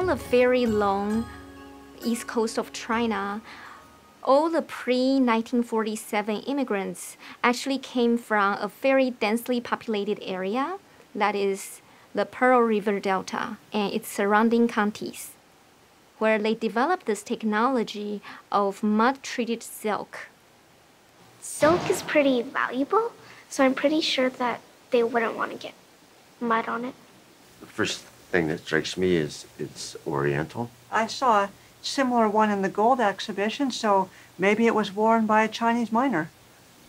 along the very long east coast of China, all the pre-1947 immigrants actually came from a very densely populated area, that is the Pearl River Delta and its surrounding counties, where they developed this technology of mud-treated silk. Silk is pretty valuable, so I'm pretty sure that they wouldn't want to get mud on it. The first thing that strikes me is it's oriental. I saw a similar one in the gold exhibition, so maybe it was worn by a Chinese miner.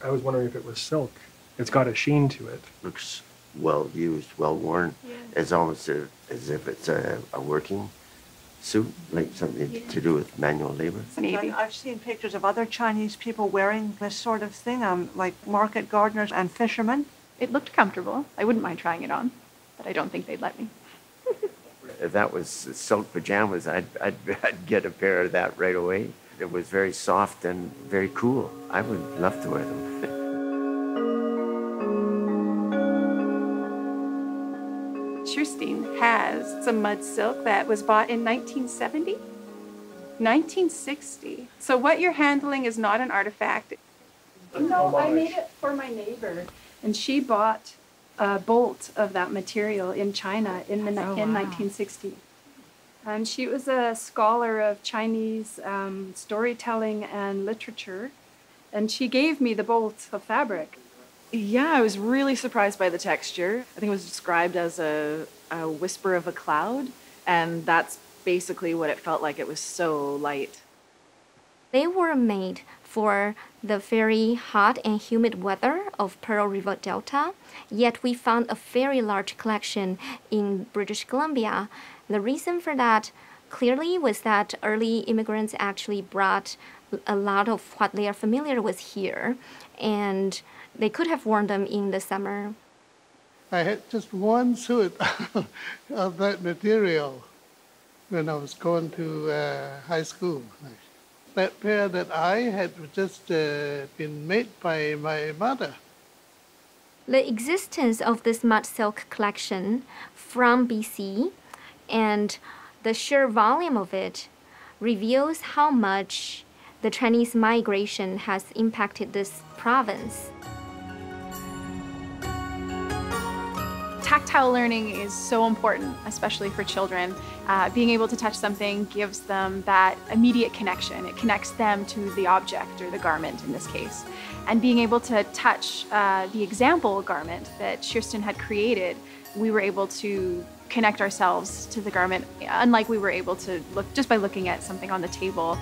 I was wondering if it was silk. It's got a sheen to it. Looks well used, well worn. Yeah. It's almost as if it's a working suit, like something to do with manual labor. Maybe. I've seen pictures of other Chinese people wearing this sort of thing, like market gardeners and fishermen. It looked comfortable. I wouldn't mind trying it on, but I don't think they'd let me. If that was silk pajamas, I'd get a pair of that right away. It was very soft and very cool. I would love to wear them. Sheerston has some mud silk that was bought in 1970, 1960. So what you're handling is not an artifact. No, I made it for my neighbor, and she bought a bolt of that material in China in 1960. And she was a scholar of Chinese storytelling and literature, and she gave me the bolt of fabric. Yeah, I was really surprised by the texture. I think it was described as a whisper of a cloud, and that's basically what it felt like. It was so light. They were made for the very hot and humid weather of Pearl River Delta, yet we found a very large collection in British Columbia. The reason for that clearly was that early immigrants actually brought a lot of what they are familiar with here, and they could have worn them in the summer. I had just one suit of that material when I was going to high school. That pair that I had just been made by my mother. The existence of this mud silk collection from BC and the sheer volume of it reveals how much the Chinese migration has impacted this province. Tactile learning is so important, especially for children. Being able to touch something gives them that immediate connection. It connects them to the object or the garment in this case. And being able to touch the example garment that Sheerston had created, we were able to connect ourselves to the garment, unlike we were able to look just by looking at something on the table.